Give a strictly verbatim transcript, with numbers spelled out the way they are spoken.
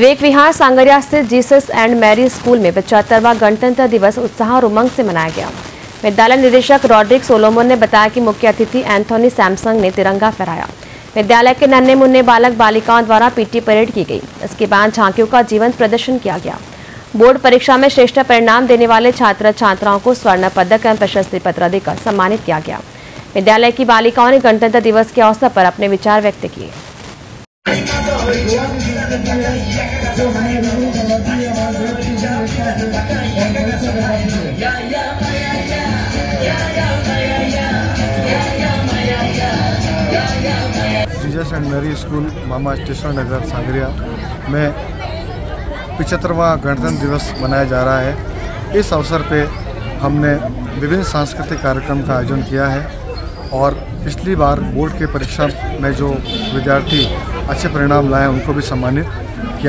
वेक विहार सांगरिया स्थित Jesus and Mary school में पचहत्तरवां गणतंत्र दिवस उत्साह और उमंग से मनाया गया। विद्यालय निदेशक रॉड्रिक सोलोमन ने बताया कि मुख्य अतिथि एंथोनी सैमसंग ने तिरंगा फहराया। विद्यालय के नन्हे मुन्ने बालक बालिकाओं द्वारा पीटी परेड की गई। इसके बाद झांकियों का जीवंत प्रदर्शन किया गया। बोर्ड परीक्षा में श्रेष्ठ परिणाम देने वाले छात्र छात्राओं को स्वर्ण पदक एवं प्रशस्ति पत्र देकर सम्मानित किया गया। विद्यालय की बालिकाओं ने गणतंत्र दिवस के अवसर पर अपने विचार व्यक्त किए। जीसस एंड मैरी स्कूल मामा किशन नगर सांगरिया में पचहत्तरवां गणतंत्र दिवस मनाया जा रहा है। इस अवसर पे हमने विभिन्न सांस्कृतिक कार्यक्रम का आयोजन किया है और पिछली बार बोर्ड के परीक्षा में जो विद्यार्थी अच्छे परिणाम लाए उनको भी सम्मानित किया।